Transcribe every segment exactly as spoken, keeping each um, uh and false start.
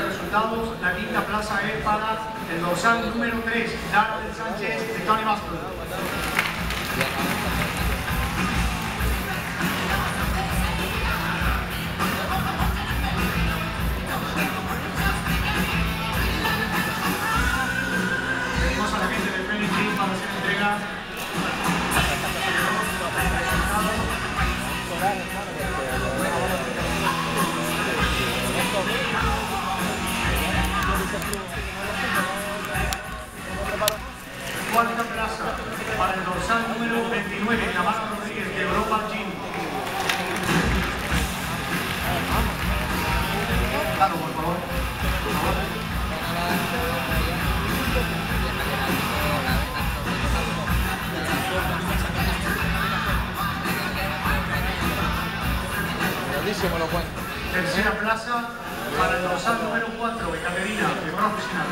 de resultados. La quinta plaza es para el dorsal número tres, Dara Sánchez, Secretaria de Báscoa. Cuarta plaza para el dorsal número veintinueve, Caballo Rodríguez de Europa Gin. Claro, por favor. Buenísimo, lo cuento. Tercera plaza para el dorsal número cuatro, Caterina de Brovska.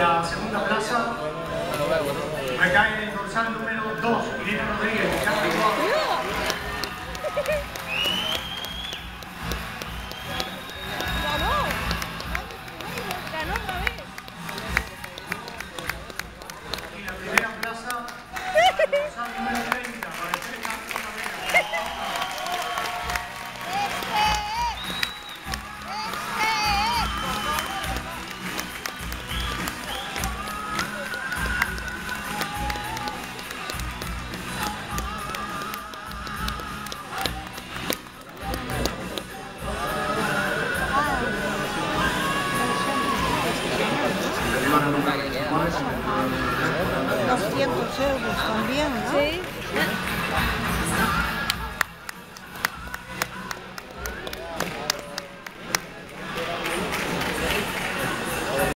La segunda plaza recae en el dorsal número dos, Irene Rodríguez de Europa Gin. ¡Ganó! ¡Ganó otra vez! Y la primera plaza, el dorsal número treinta, para el doscientos euros también, ¿no? Sí.